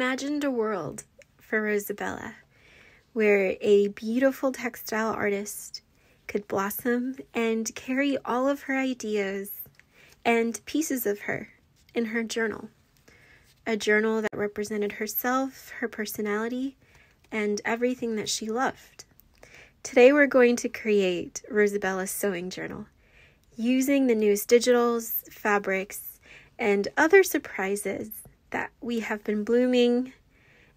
imagined a world for Rosabella where a beautiful textile artist could blossom and carry all of her ideas and pieces of her in her journal, a journal that represented herself, her personality, and everything that she loved. Today we're going to create Rosabella's sewing journal using the newest digitals, fabrics, and other surprises that we have been blooming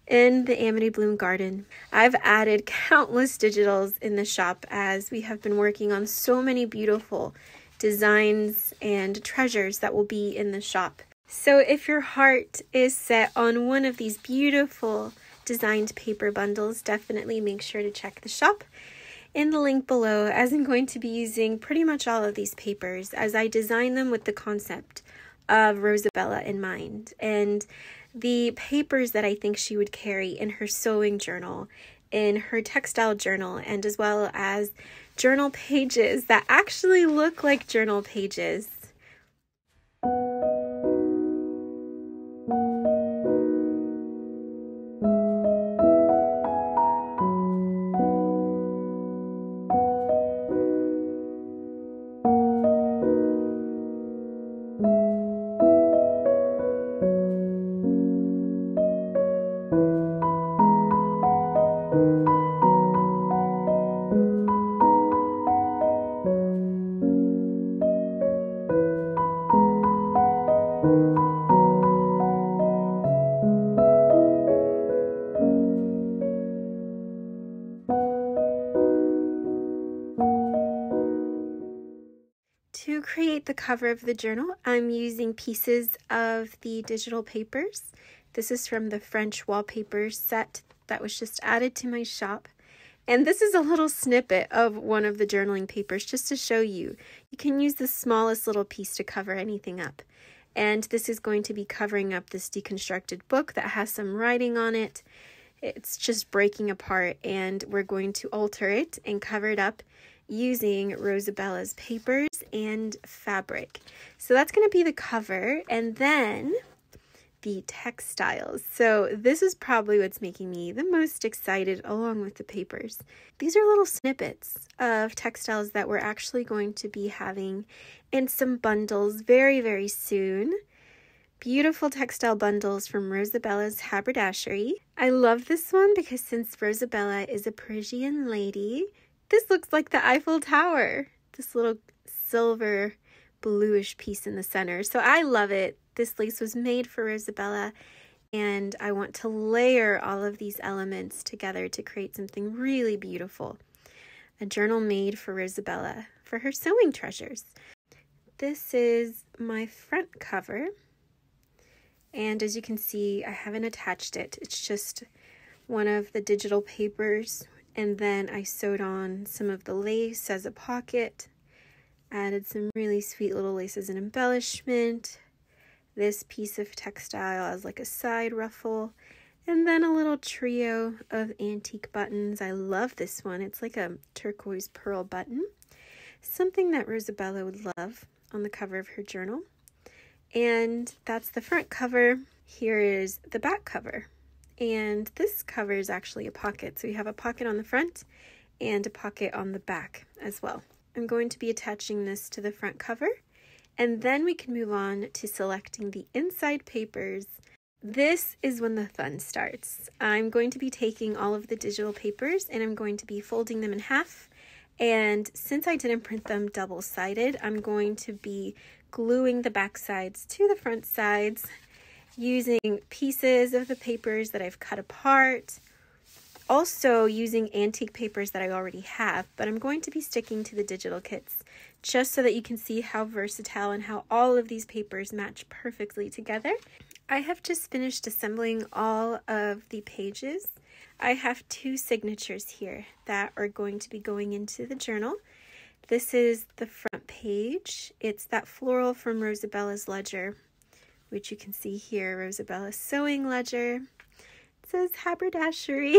in the Amity Bloom Garden. I've added countless digitals in the shop as we have been working on so many beautiful designs and treasures that will be in the shop. So if your heart is set on one of these beautiful designed paper bundles, definitely make sure to check the shop in the link below, as I'm going to be using pretty much all of these papers as I design them with the concept of Rosabella in mind and the papers that I think she would carry in her sewing journal, in her textile journal, and as well as journal pages that actually look like journal pages. To create the cover of the journal, I'm using pieces of the digital papers. This is from the French wallpaper set that was just added to my shop. And this is a little snippet of one of the journaling papers just to show you. You can use the smallest little piece to cover anything up. And this is going to be covering up this deconstructed book that has some writing on it. It's just breaking apart, and we're going to alter it and cover it up using Rosabella's papers and fabric. So that's going to be the cover, and then the textiles. So this is probably what's making me the most excited, along with the papers. These are little snippets of textiles that we're actually going to be having in some bundles very, very soon. Beautiful textile bundles from Rosabella's Haberdashery. I love this one because since Rosabella is a Parisian lady, this looks like the Eiffel Tower, this little silver bluish piece in the center. So I love it. This lace was made for Rosabella, and I want to layer all of these elements together to create something really beautiful. A journal made for Rosabella for her sewing treasures. This is my front cover, and as you can see, I haven't attached it. It's just one of the digital papers. And then I sewed on some of the lace as a pocket, added some really sweet little laces and embellishment, this piece of textile as like a side ruffle, and then a little trio of antique buttons. I love this one. It's like a turquoise pearl button, something that Rosabella would love on the cover of her journal. And that's the front cover. Here is the back cover. And this cover is actually a pocket, so we have a pocket on the front and a pocket on the back as well. I'm going to be attaching this to the front cover, and then we can move on to selecting the inside papers. This is when the fun starts. I'm going to be taking all of the digital papers, and I'm going to be folding them in half, and since I didn't print them double-sided, I'm going to be gluing the back sides to the front sides, using pieces of the papers that I've cut apart, also using antique papers that I already have, but I'm going to be sticking to the digital kits just so that you can see how versatile and how all of these papers match perfectly together. I have just finished assembling all of the pages. I have two signatures here that are going to be going into the journal. This is the front page. It's that floral from Rosabella's Ledger, which you can see here, Rosabella's sewing ledger. It says haberdashery.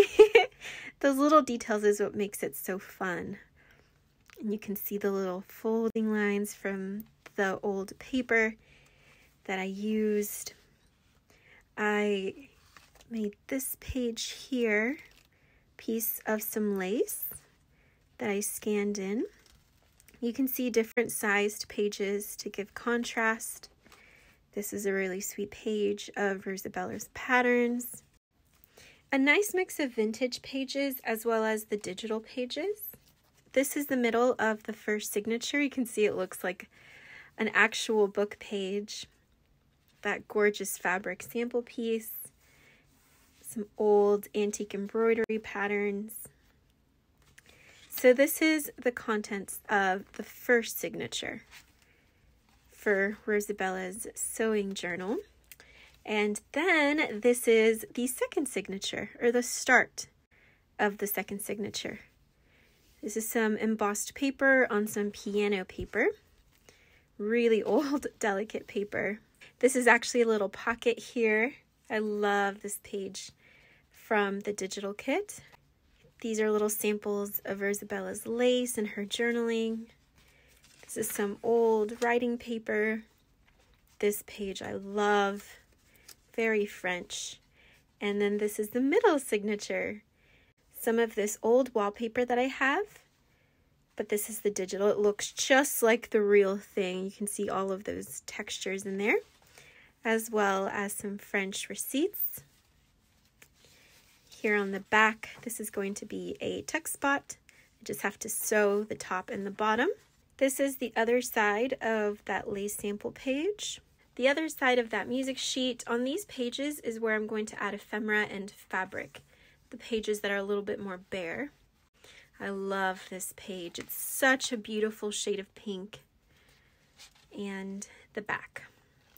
Those little details is what makes it so fun. And you can see the little folding lines from the old paper that I used. I made this page here piece of some lace that I scanned in. You can see different sized pages to give contrast. This is a really sweet page of Rosabella's patterns. A nice mix of vintage pages as well as the digital pages. This is the middle of the first signature. You can see it looks like an actual book page. That gorgeous fabric sample piece. Some old antique embroidery patterns. So this is the contents of the first signature for Rosabella's sewing journal. And then this is the second signature, or the start of the second signature. This is some embossed paper on some piano paper. Really old, delicate paper. This is actually a little pocket here. I love this page from the digital kit. These are little samples of Rosabella's lace and her journaling. This is some old writing paper. This page I love, very French. And then this is the middle signature. Some of this old wallpaper that I have, but this is the digital. It looks just like the real thing. You can see all of those textures in there, as well as some French receipts. Here on the back, this is going to be a tuck spot. I just have to sew the top and the bottom. This is the other side of that lace sample page. The other side of that music sheet on these pages is where I'm going to add ephemera and fabric, the pages that are a little bit more bare. I love this page. It's such a beautiful shade of pink. And the back.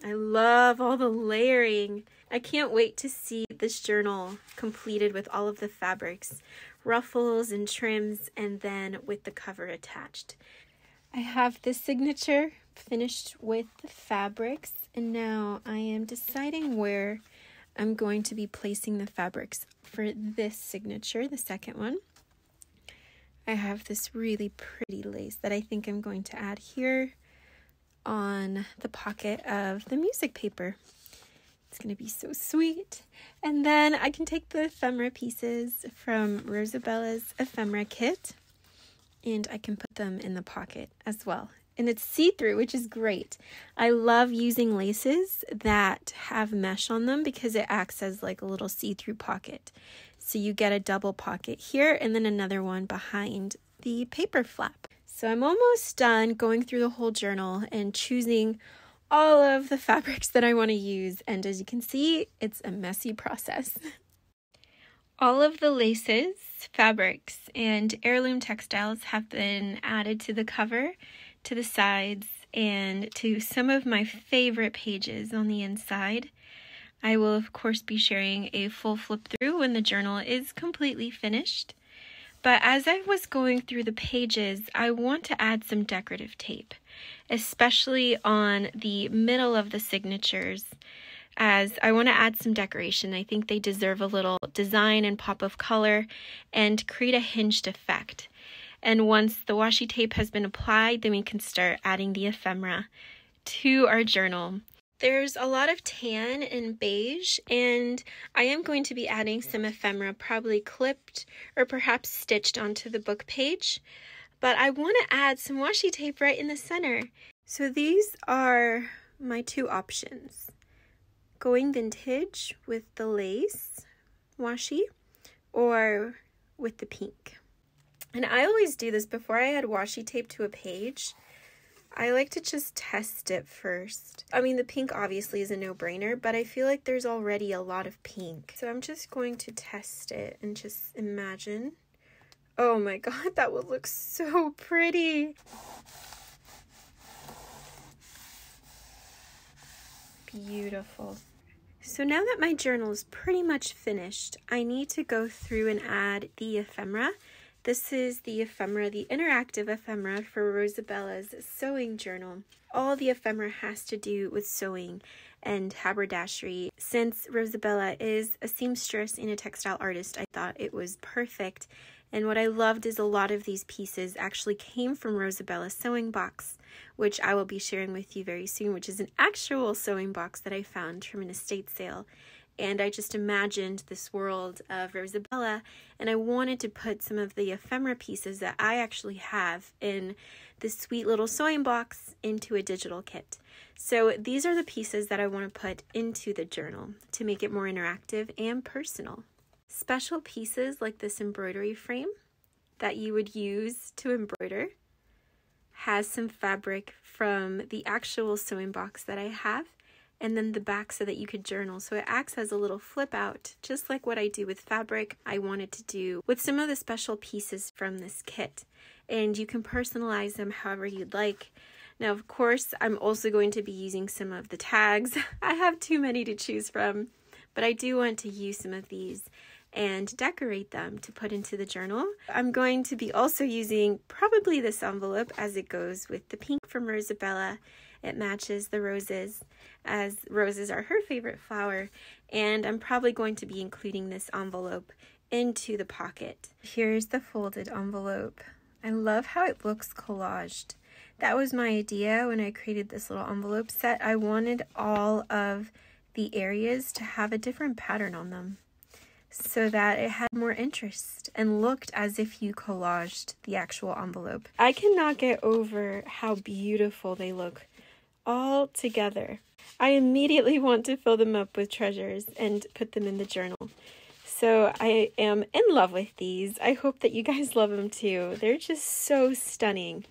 I love all the layering. I can't wait to see this journal completed with all of the fabrics, ruffles and trims, and then with the cover attached. I have this signature finished with the fabrics, and now I am deciding where I'm going to be placing the fabrics for this signature, the second one. I have this really pretty lace that I think I'm going to add here on the pocket of the music paper. It's going to be so sweet. And then I can take the ephemera pieces from Rosabella's ephemera kit and I can put them in the pocket as well. And it's see-through, which is great. I love using laces that have mesh on them because it acts as like a little see-through pocket. So you get a double pocket here and then another one behind the paper flap. So I'm almost done going through the whole journal and choosing all of the fabrics that I want to use. And as you can see, it's a messy process. All of the laces, fabrics, and heirloom textiles have been added to the cover, to the sides, and to some of my favorite pages on the inside. I will, of course, be sharing a full flip through when the journal is completely finished. But as I was going through the pages, I want to add some decorative tape, especially on the middle of the signatures, as I want to add some decoration. I think they deserve a little design and pop of color and create a hinged effect. And once the washi tape has been applied, then we can start adding the ephemera to our journal. There's a lot of tan and beige, and I am going to be adding some ephemera, probably clipped or perhaps stitched onto the book page. But I want to add some washi tape right in the center. So these are my two options. Going vintage with the lace washi or with the pink. And I always do this before I add washi tape to a page. I like to just test it first. I mean, the pink obviously is a no-brainer, but I feel like there's already a lot of pink. So I'm just going to test it and just imagine. Oh my God, that would look so pretty. Beautiful. So now that my journal is pretty much finished, I need to go through and add the ephemera. This is the ephemera, the interactive ephemera for Rosabella's sewing journal. All the ephemera has to do with sewing and haberdashery. Since Rosabella is a seamstress and a textile artist, I thought it was perfect. And what I loved is a lot of these pieces actually came from Rosabella's sewing box, which I will be sharing with you very soon, which is an actual sewing box that I found from an estate sale and I just imagined this world of Rosabella, and I wanted to put some of the ephemera pieces that I actually have in this sweet little sewing box into a digital kit. So these are the pieces that I want to put into the journal to make it more interactive and personal. Special pieces like this embroidery frame that you would use to embroider has some fabric from the actual sewing box that I have, and then the back so that you could journal. So it acts as a little flip out, just like what I do with fabric. I wanted to do with some of the special pieces from this kit, and you can personalize them however you'd like. Now, of course, I'm also going to be using some of the tags. I have too many to choose from, but I do want to use some of these and decorate them to put into the journal. I'm going to be also using probably this envelope as it goes with the pink from Rosabella. It matches the roses, as roses are her favorite flower, and I'm probably going to be including this envelope into the pocket. Here's the folded envelope. I love how it looks collaged. That was my idea when I created this little envelope set. I wanted all of the areas to have a different pattern on them, so that it had more interest and looked as if you collaged the actual envelope. I cannot get over how beautiful they look all together. I immediately want to fill them up with treasures and put them in the journal. So I am in love with these. I hope that you guys love them too. They're just so stunning.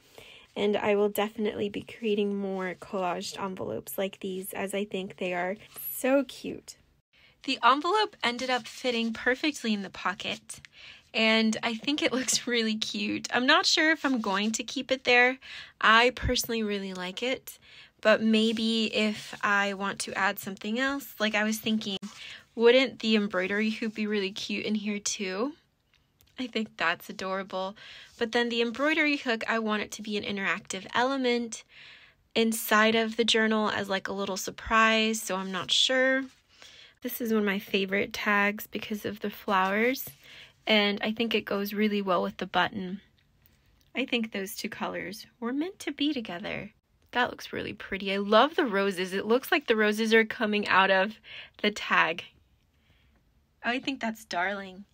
And I will definitely be creating more collaged envelopes like these, as I think they are so cute. The envelope ended up fitting perfectly in the pocket, and I think it looks really cute. I'm not sure if I'm going to keep it there. I personally really like it, but maybe if I want to add something else, like I was thinking, wouldn't the embroidery hoop be really cute in here too? I think that's adorable. But then the embroidery hook, I want it to be an interactive element inside of the journal as like a little surprise, so I'm not sure. This is one of my favorite tags because of the flowers, and I think it goes really well with the button. I think those two colors were meant to be together. That looks really pretty. I love the roses. It looks like the roses are coming out of the tag. Oh, I think that's darling.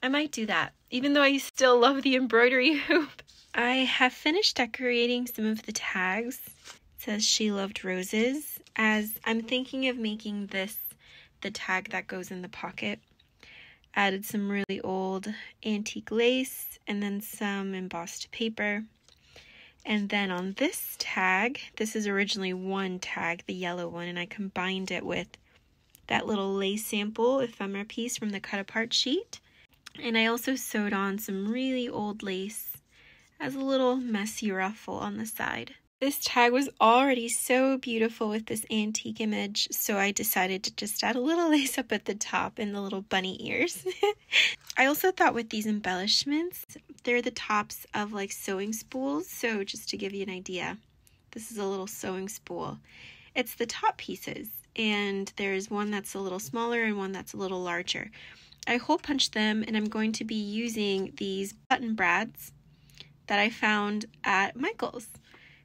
I might do that, even though I still love the embroidery hoop. I have finished decorating some of the tags. It says she loved roses, as I'm thinking of making this the tag that goes in the pocket. Added some really old antique lace and then some embossed paper. And then on this tag, this is originally one tag, the yellow one, and I combined it with that little lace sample ephemera piece from the cut apart sheet. And I also sewed on some really old lace as a little messy ruffle on the side. This tag was already so beautiful with this antique image, so I decided to just add a little lace up at the top and the little bunny ears. I also thought with these embellishments, they're the tops of like sewing spools, so just to give you an idea, this is a little sewing spool. It's the top pieces, and there's one that's a little smaller and one that's a little larger. I hole punched them, and I'm going to be using these button brads that I found at Michael's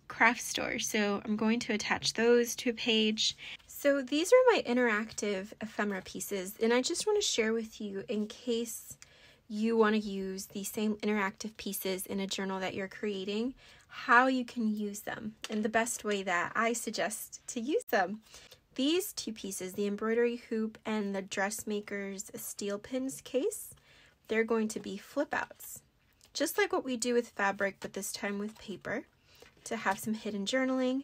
craft store, so I'm going to attach those to a page. So these are my interactive ephemera pieces, and I just want to share with you in case you want to use the same interactive pieces in a journal that you're creating, how you can use them and the best way that I suggest to use them. These two pieces, the embroidery hoop and the dressmaker's steel pins case, they're going to be flip outs, just like what we do with fabric, but this time with paper. To have some hidden journaling,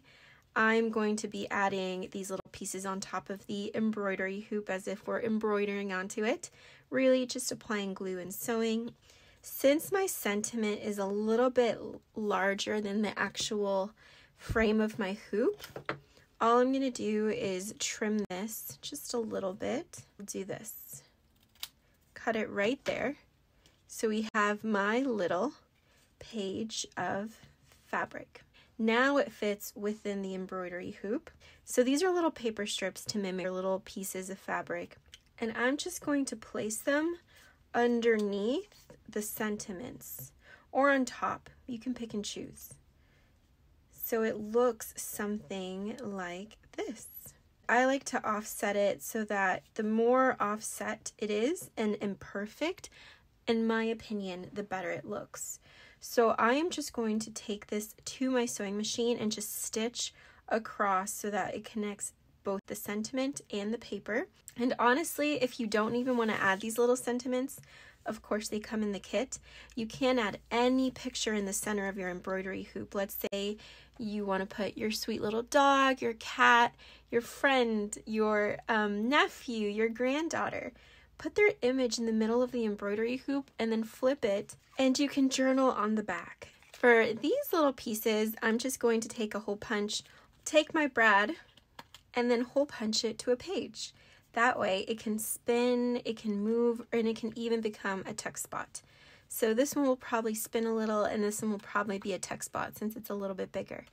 I'm going to be adding these little pieces on top of the embroidery hoop as if we're embroidering onto it, really just applying glue and sewing. Since my sentiment is a little bit larger than the actual frame of my hoop, all I'm going to do is trim this just a little bit. Do this. Cut it right there. So we have my little page of fabric. Now it fits within the embroidery hoop. So these are little paper strips to mimic little pieces of fabric. And I'm just going to place them underneath the sentiments or on top. You can pick and choose. So it looks something like this. I like to offset it so that the more offset it is and imperfect, in my opinion, the better it looks. So I am just going to take this to my sewing machine and just stitch across so that it connects both the sentiment and the paper. And honestly, if you don't even want to add these little sentiments, of course they come in the kit, you can add any picture in the center of your embroidery hoop. Let's say you want to put your sweet little dog, your cat, your friend, your nephew, your granddaughter. Put their image in the middle of the embroidery hoop and then flip it, and you can journal on the back. For these little pieces, I'm just going to take a hole punch, take my brad, and then hole punch it to a page. That way it can spin, it can move, and it can even become a tuck spot. So this one will probably spin a little, and this one will probably be a tuck spot since it's a little bit bigger.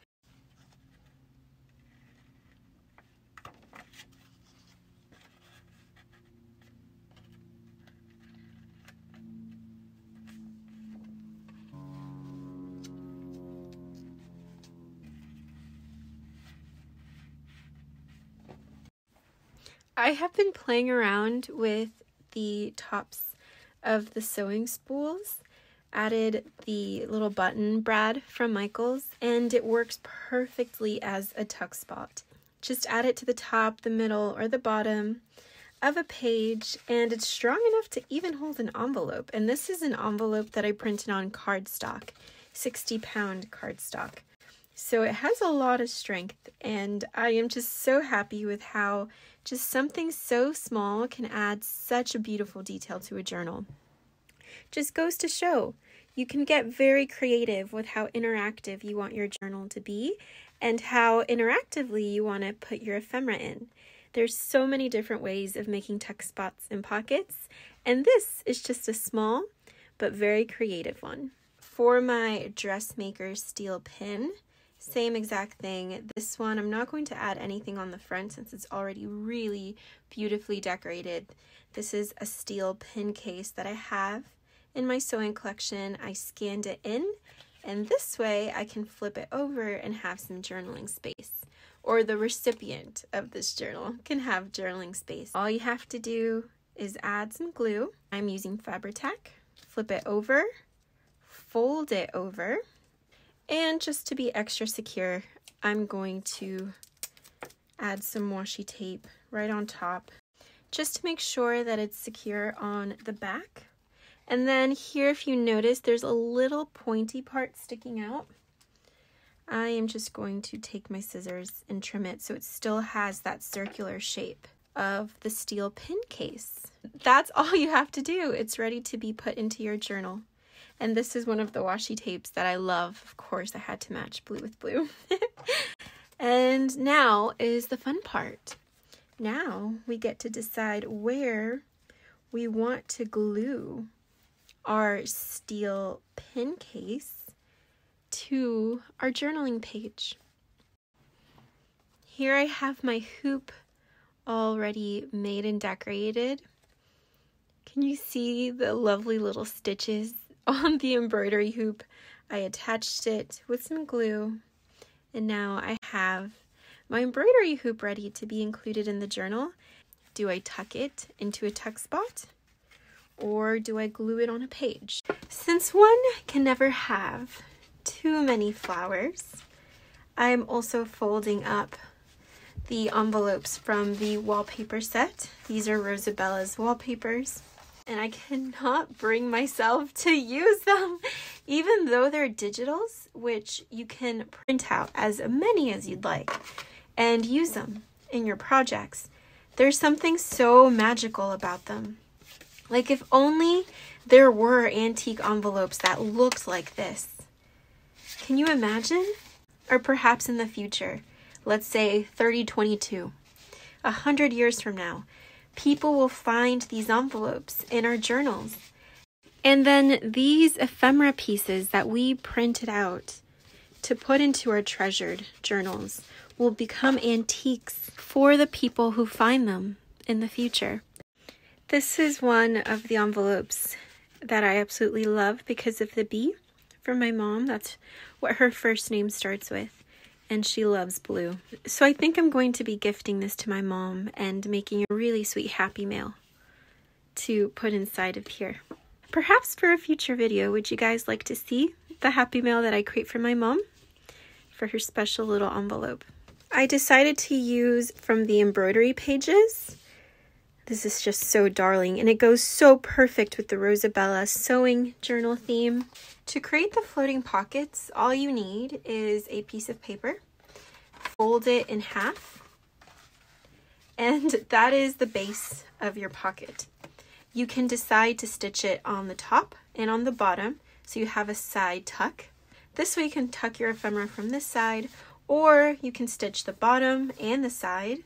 I have been playing around with the tops of the sewing spools, added the little button brad from Michael's, and it works perfectly as a tuck spot. Just add it to the top, the middle, or the bottom of a page, and it's strong enough to even hold an envelope. And this is an envelope that I printed on cardstock, 60-pound cardstock. So it has a lot of strength, and I am just so happy with how just something so small can add such a beautiful detail to a journal. Just goes to show, you can get very creative with how interactive you want your journal to be and how interactively you want to put your ephemera in. There's so many different ways of making tuck spots and pockets, and this is just a small but very creative one. For my dressmaker steel pin, same exact thing. This one, I'm not going to add anything on the front since it's already really beautifully decorated. This is a steel pin case that I have in my sewing collection. I scanned it in, and this way I can flip it over and have some journaling space. Or the recipient of this journal can have journaling space. All you have to do is add some glue. I'm using Fabri-Tac. Flip it over, fold it over, and just to be extra secure, I'm going to add some washi tape right on top just to make sure that it's secure on the back. And then here, if you notice, there's a little pointy part sticking out. I am just going to take my scissors and trim it so it still has that circular shape of the steel pin case. That's all you have to do. It's ready to be put into your journal. And this is one of the washi tapes that I love. Of course, I had to match blue with blue. And now is the fun part. Now we get to decide where we want to glue our steel pin case to our journaling page. Here I have my hoop already made and decorated. Can you see the lovely little stitches on the embroidery hoop? I attached it with some glue, and now I have my embroidery hoop ready to be included in the journal. Do I tuck it into a tuck spot, or do I glue it on a page? Since one can never have too many flowers, I'm also folding up the envelopes from the wallpaper set. These are Rosabella's wallpapers, and I cannot bring myself to use them, even though they're digitals, which you can print out as many as you'd like and use them in your projects. There's something so magical about them. Like, if only there were antique envelopes that looked like this. Can you imagine? Or perhaps in the future, let's say 3022, 100 years from now, people will find these envelopes in our journals. And then these ephemera pieces that we printed out to put into our treasured journals will become antiques for the people who find them in the future. This is one of the envelopes that I absolutely love because of the B from my mom. That's what her first name starts with. and she loves blue. So I think I'm going to be gifting this to my mom and making a really sweet happy mail to put inside of here. Perhaps for a future video, would you guys like to see the happy mail that I create for my mom for her special little envelope? I decided to use from the embroidery pages. This is just so darling, and it goes so perfect with the Rosabella sewing journal theme. To create the floating pockets, all you need is a piece of paper, fold it in half, and that is the base of your pocket. You can decide to stitch it on the top and on the bottom, so you have a side tuck. This way you can tuck your ephemera from this side, or you can stitch the bottom and the side,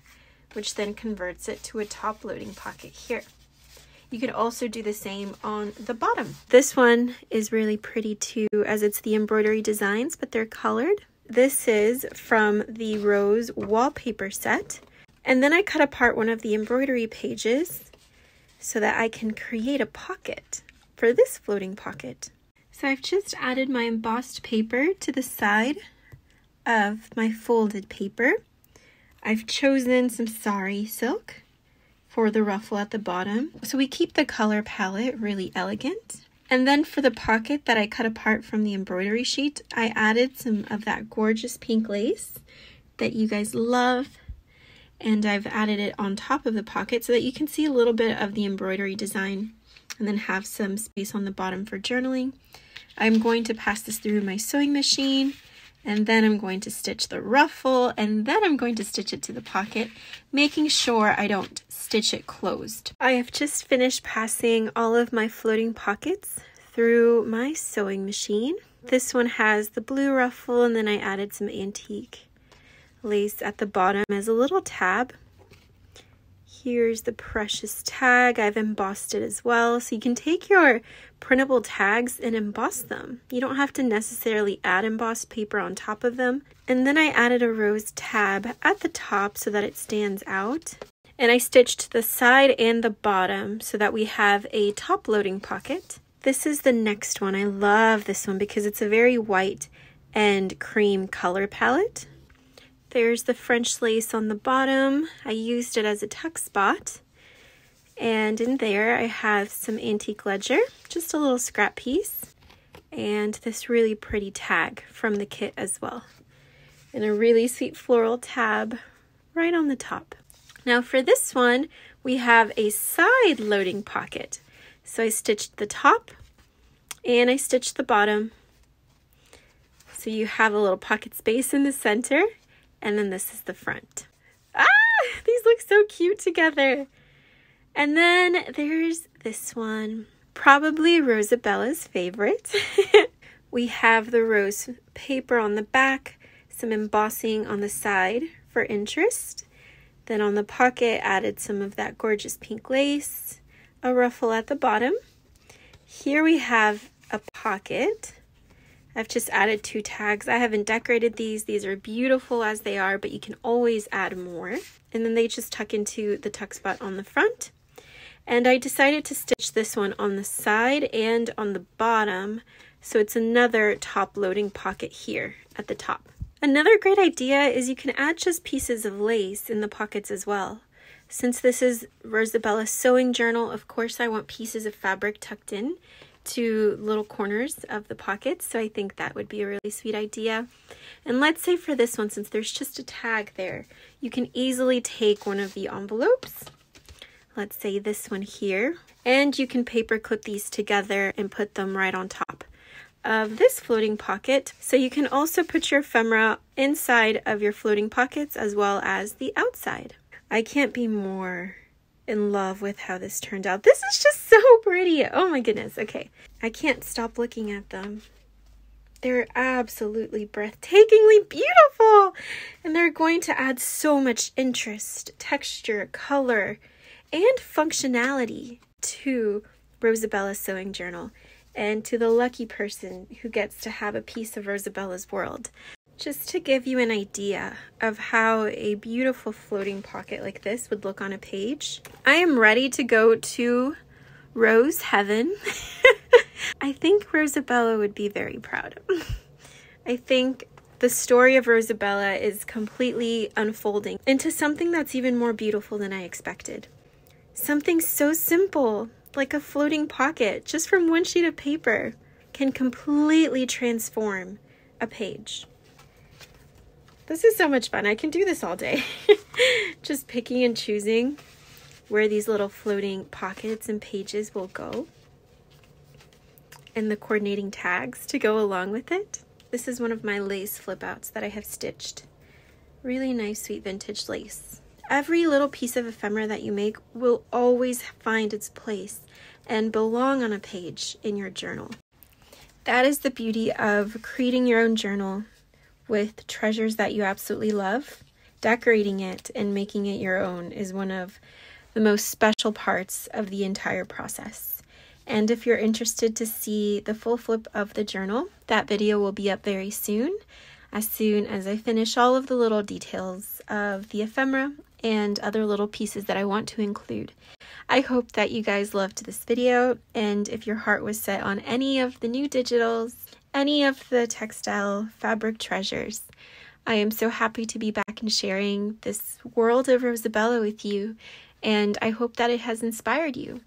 which then converts it to a top loading pocket here. You can also do the same on the bottom. This one is really pretty too, as it's the embroidery designs, but they're colored. This is from the Rose wallpaper set. And then I cut apart one of the embroidery pages so that I can create a pocket for this floating pocket. So I've just added my embossed paper to the side of my folded paper. I've chosen some sari silk for the ruffle at the bottom. So we keep the color palette really elegant. And then for the pocket that I cut apart from the embroidery sheet, I added some of that gorgeous pink lace that you guys love. And I've added it on top of the pocket so that you can see a little bit of the embroidery design and then have some space on the bottom for journaling. I'm going to pass this through my sewing machine, and then I'm going to stitch the ruffle, and then I'm going to stitch it to the pocket, making sure I don't stitch it closed. I have just finished passing all of my floating pockets through my sewing machine. This one has the blue ruffle, and then I added some antique lace at the bottom as a little tab. Here's the precious tag. I've embossed it as well, so you can take your printable tags and emboss them. You don't have to necessarily add embossed paper on top of them. And then I added a rose tab at the top so that it stands out. And I stitched the side and the bottom so that we have a top loading pocket. This is the next one. I love this one because it's a very white and cream color palette. There's the French lace on the bottom. I used it as a tuck spot. And in there I have some antique ledger, just a little scrap piece, and this really pretty tag from the kit as well. And a really sweet floral tab right on the top. Now for this one, we have a side loading pocket. So I stitched the top and I stitched the bottom. So you have a little pocket space in the center. And then this is the front. Ah, these look so cute together. And then there's this one, probably Rosabella's favorite. We have the rose paper on the back, some embossing on the side for interest. Then on the pocket, added some of that gorgeous pink lace, a ruffle at the bottom. Here we have a pocket. I've just added 2 tags. I haven't decorated these. These are beautiful as they are, but you can always add more. And then they just tuck into the tuck spot on the front. And I decided to stitch this one on the side and on the bottom. So it's another top loading pocket here at the top. Another great idea is you can add just pieces of lace in the pockets as well. Since this is Rosabella's sewing journal, of course I want pieces of fabric tucked in to little corners of the pockets, so I think that would be a really sweet idea. And let's say for this one, since there's just a tag there, you can easily take one of the envelopes, let's say this one here, and you can paper clip these together and put them right on top of this floating pocket. So you can also put your ephemera inside of your floating pockets as well as the outside. I can't be more in love with how this turned out. This is just so pretty. Oh my goodness. Okay. I can't stop looking at them. They're absolutely breathtakingly beautiful. And they're going to add so much interest, texture, color, and functionality to Rosabella's sewing journal and to the lucky person who gets to have a piece of Rosabella's world. Just to give you an idea of how a beautiful floating pocket like this would look on a page. I am ready to go to Rose Heaven. I think Rosabella would be very proud. I think the story of Rosabella is completely unfolding into something that's even more beautiful than I expected. Something so simple, like a floating pocket, just from one sheet of paper, can completely transform a page. This is so much fun. I can do this all day. Just picking and choosing where these little floating pockets and pages will go, and the coordinating tags to go along with it. This is one of my lace flip outs that I have stitched. Really nice, sweet vintage lace. Every little piece of ephemera that you make will always find its place and belong on a page in your journal. That is the beauty of creating your own journal with treasures that you absolutely love. Decorating it and making it your own is one of the most special parts of the entire process. And if you're interested to see the full flip of the journal, that video will be up very soon as I finish all of the little details of the ephemera and other little pieces that I want to include. I hope that you guys loved this video, and if your heart was set on any of the new digitals, any of the textile fabric treasures, I am so happy to be back and sharing this world of Rosabella with you, and I hope that it has inspired you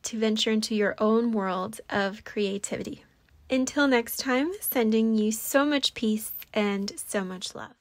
to venture into your own world of creativity. Until next time, sending you so much peace and so much love.